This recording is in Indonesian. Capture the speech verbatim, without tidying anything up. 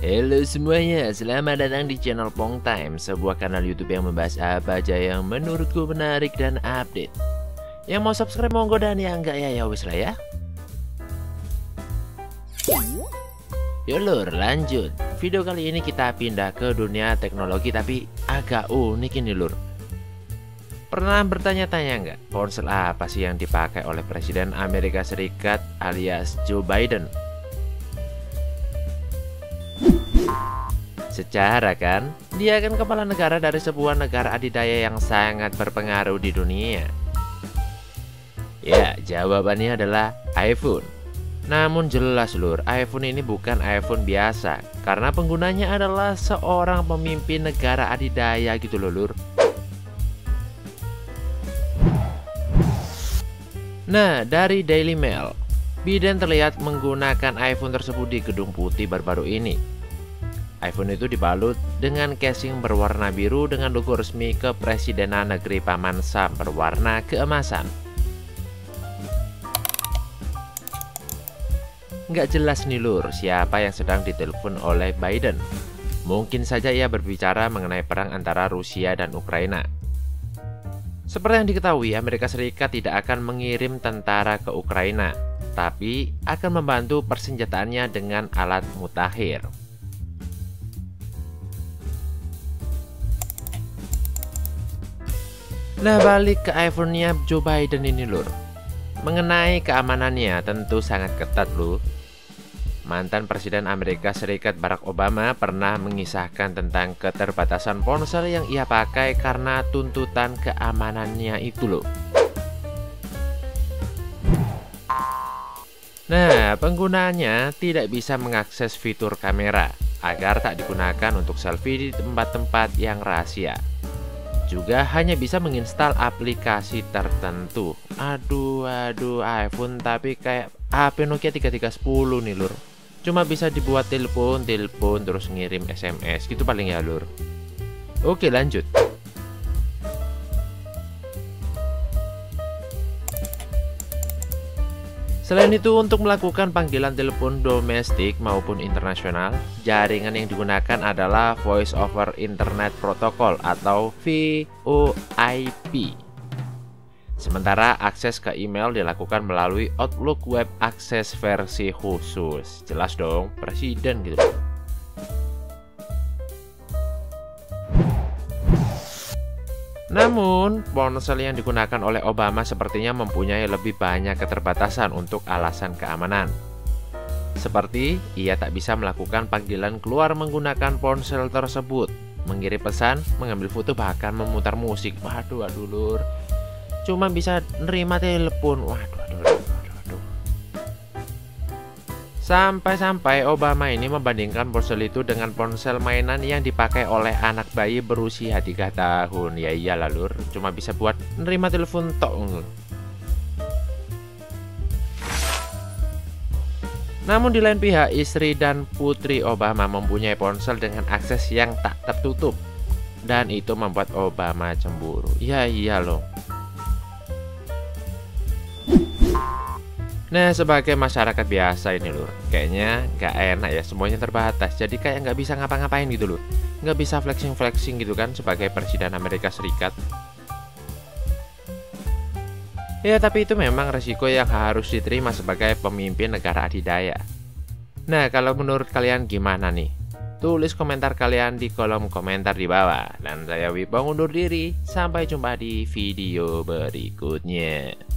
Halo semuanya, selamat datang di channel Pong Time, sebuah kanal YouTube yang membahas apa aja yang menurutku menarik dan update. Yang mau subscribe monggo dan yang enggak ya ya wis lah ya. Yolur, lanjut. Video kali ini kita pindah ke dunia teknologi tapi agak unik ini lur. Pernah bertanya-tanya nggak, ponsel apa sih yang dipakai oleh Presiden Amerika Serikat alias Joe Biden? Secara kan, dia kan kepala negara dari sebuah negara adidaya yang sangat berpengaruh di dunia. Ya, jawabannya adalah iPhone. Namun jelas lur, iPhone ini bukan iPhone biasa, karena penggunanya adalah seorang pemimpin negara adidaya gitu loh lur. Nah, dari Daily Mail, Biden terlihat menggunakan iPhone tersebut di Gedung Putih baru-baru ini. iPhone itu dibalut dengan casing berwarna biru dengan logo resmi Kepresidenan Negeri Paman Sam berwarna keemasan. Nggak jelas nih lur siapa yang sedang ditelepon oleh Biden. Mungkin saja ia berbicara mengenai perang antara Rusia dan Ukraina. Seperti yang diketahui, Amerika Serikat tidak akan mengirim tentara ke Ukraina, tapi akan membantu persenjataannya dengan alat mutakhir. Nah, balik ke iPhone-nya Joe Biden ini lur. Mengenai keamanannya tentu sangat ketat lur. Mantan Presiden Amerika Serikat Barack Obama pernah mengisahkan tentang keterbatasan ponsel yang ia pakai karena tuntutan keamanannya itu lur. Nah, penggunanya tidak bisa mengakses fitur kamera agar tak digunakan untuk selfie di tempat-tempat yang rahasia. Juga hanya bisa menginstal aplikasi tertentu. Aduh, aduh, iPhone tapi kayak H P Nokia tiga tiga satu nol nih lur. Cuma bisa dibuat telepon, telepon terus ngirim S M S gitu paling ya lur. Oke, lanjut. Selain itu, untuk melakukan panggilan telepon domestik maupun internasional, jaringan yang digunakan adalah Voice Over Internet Protocol atau V O I P. Sementara akses ke email dilakukan melalui Outlook Web Access versi khusus. Jelas dong, presiden gitu. Namun, ponsel yang digunakan oleh Obama sepertinya mempunyai lebih banyak keterbatasan untuk alasan keamanan. Seperti, ia tak bisa melakukan panggilan keluar menggunakan ponsel tersebut, mengirim pesan, mengambil foto, bahkan memutar musik. Waduh, waduh lur. Cuma bisa nerima telepon. Waduh, waduh, waduh, waduh. Sampai-sampai Obama ini membandingkan ponsel itu dengan ponsel mainan yang dipakai oleh anak bayi berusia tiga tahun. Ya iyalah lur, cuma bisa buat nerima telepon tok. Namun di lain pihak, istri dan putri Obama mempunyai ponsel dengan akses yang tak tertutup. Dan itu membuat Obama cemburu. Ya iya loh. Nah, sebagai masyarakat biasa ini lur, kayaknya nggak enak ya, semuanya terbatas. Jadi kayak nggak bisa ngapa-ngapain gitu lur. Nggak bisa flexing-flexing gitu kan sebagai Presiden Amerika Serikat. Ya, tapi itu memang resiko yang harus diterima sebagai pemimpin negara adidaya. Nah, kalau menurut kalian gimana nih? Tulis komentar kalian di kolom komentar di bawah. Dan saya Wipong undur diri, sampai jumpa di video berikutnya.